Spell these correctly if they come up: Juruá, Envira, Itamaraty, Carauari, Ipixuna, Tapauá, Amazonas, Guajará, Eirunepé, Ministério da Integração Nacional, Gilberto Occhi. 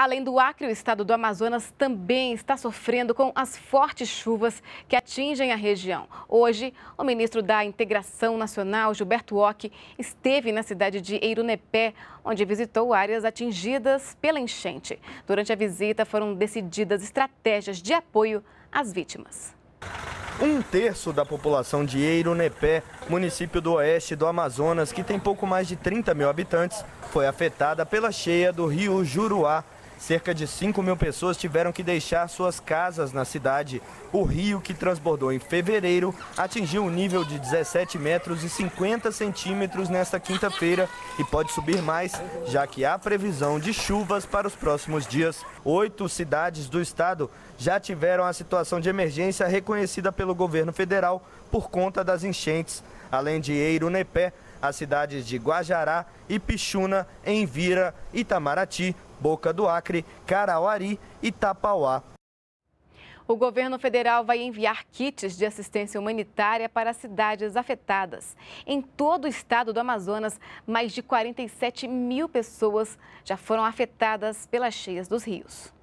Além do Acre, o estado do Amazonas também está sofrendo com as fortes chuvas que atingem a região. Hoje, o ministro da Integração Nacional, Gilberto Occhi, esteve na cidade de Eirunepé, onde visitou áreas atingidas pela enchente. Durante a visita, foram decididas estratégias de apoio às vítimas. Um terço da população de Eirunepé, município do oeste do Amazonas, que tem pouco mais de 30 mil habitantes, foi afetada pela cheia do rio Juruá. Cerca de 5 mil pessoas tiveram que deixar suas casas na cidade. O rio, que transbordou em fevereiro, atingiu um nível de 17 metros e 50 centímetros nesta quinta-feira e pode subir mais, já que há previsão de chuvas para os próximos dias. 8 cidades do estado já tiveram a situação de emergência reconhecida pelo governo federal por conta das enchentes. Além de Eirunepé, as cidades de Guajará, Ipixuna, Envira, Itamaraty, Boca do Acre, Carauari e Tapauá. O governo federal vai enviar kits de assistência humanitária para as cidades afetadas. Em todo o estado do Amazonas, mais de 47 mil pessoas já foram afetadas pelas cheias dos rios.